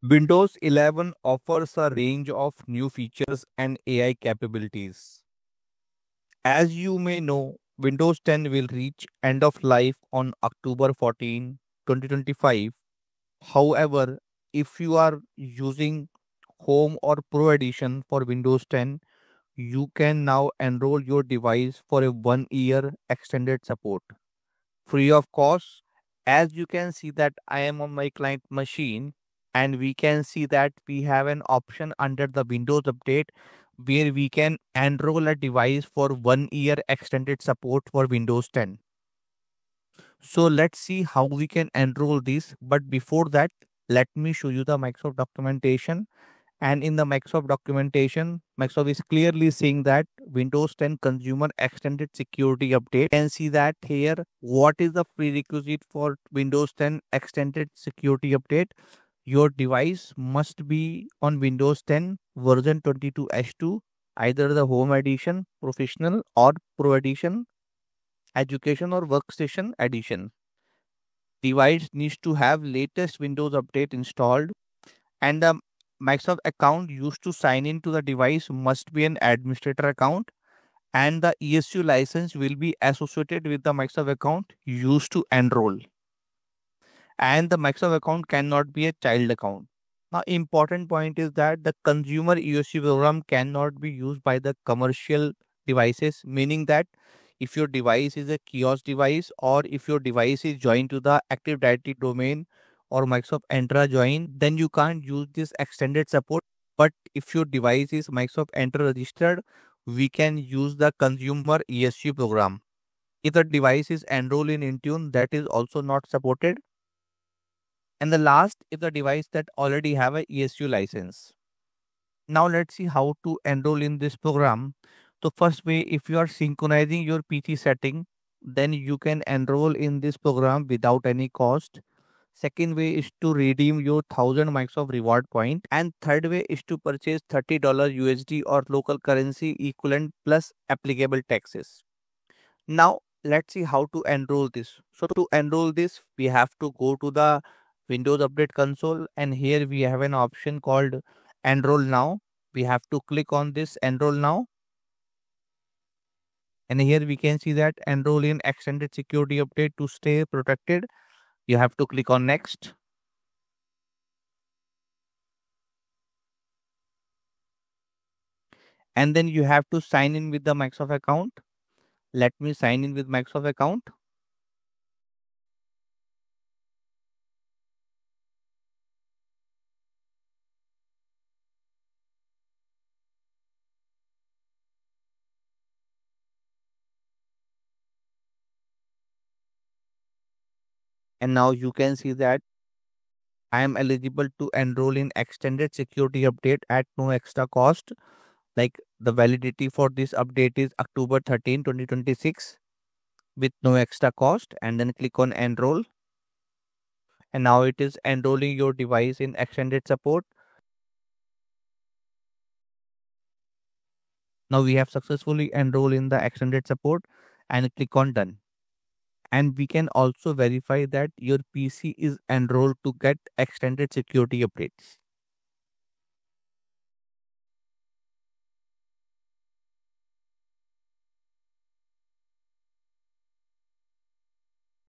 Windows 11 offers a range of new features and AI capabilities. As you may know, Windows 10 will reach end of life on October 14, 2025. However, if you are using Home or Pro Edition for Windows 10, you can now enroll your device for a 1-year extended support, free of cost. As you can see that I am on my client machine, and we can see that we have an option under the Windows Update where we can enroll a device for 1-year extended support for Windows 10. So let's see how we can enroll this. But before that, let me show you the Microsoft documentation. And in the Microsoft documentation, Microsoft is clearly saying that Windows 10 Consumer Extended Security Update. You can see that here, what is the prerequisite for Windows 10 Extended Security Update? Your device must be on Windows 10 version 22H2, either the Home Edition, Professional or Pro Edition, Education or Workstation Edition. Device needs to have latest Windows Update installed, and the Microsoft account used to sign in to the device must be an administrator account, and the ESU license will be associated with the Microsoft account used to enroll, and the Microsoft account cannot be a child account. Now, important point is that the consumer ESU program cannot be used by the commercial devices, meaning that if your device is a kiosk device or if your device is joined to the Active Directory domain or Microsoft Entra join, then you can't use this extended support. But if your device is Microsoft Entra registered, we can use the consumer ESU program. If the device is enrolled in Intune, that is also not supported. And the last, if the device that already have a ESU license. Now let's see how to enroll in this program. So first way, if you are synchronizing your PC setting, then you can enroll in this program without any cost. Second way is to redeem your 1000 Microsoft reward point. And third way is to purchase $30 USD or local currency equivalent plus applicable taxes. Now let's see how to enroll this. So to enroll this, we have to go to the Windows Update Console, and here we have an option called Enroll Now. We have to click on this Enroll Now. And here we can see that enroll in extended security update to stay protected. You have to click on next. And then you have to sign in with the Microsoft account. Let me sign in with Microsoft account. And now you can see that I am eligible to enroll in extended security update at no extra cost. Like the validity for this update is October 13, 2026 with no extra cost, and then click on enroll. And now it is enrolling your device in extended support. Now we have successfully enrolled in the extended support, and click on done. And we can also verify that your PC is enrolled to get extended security updates.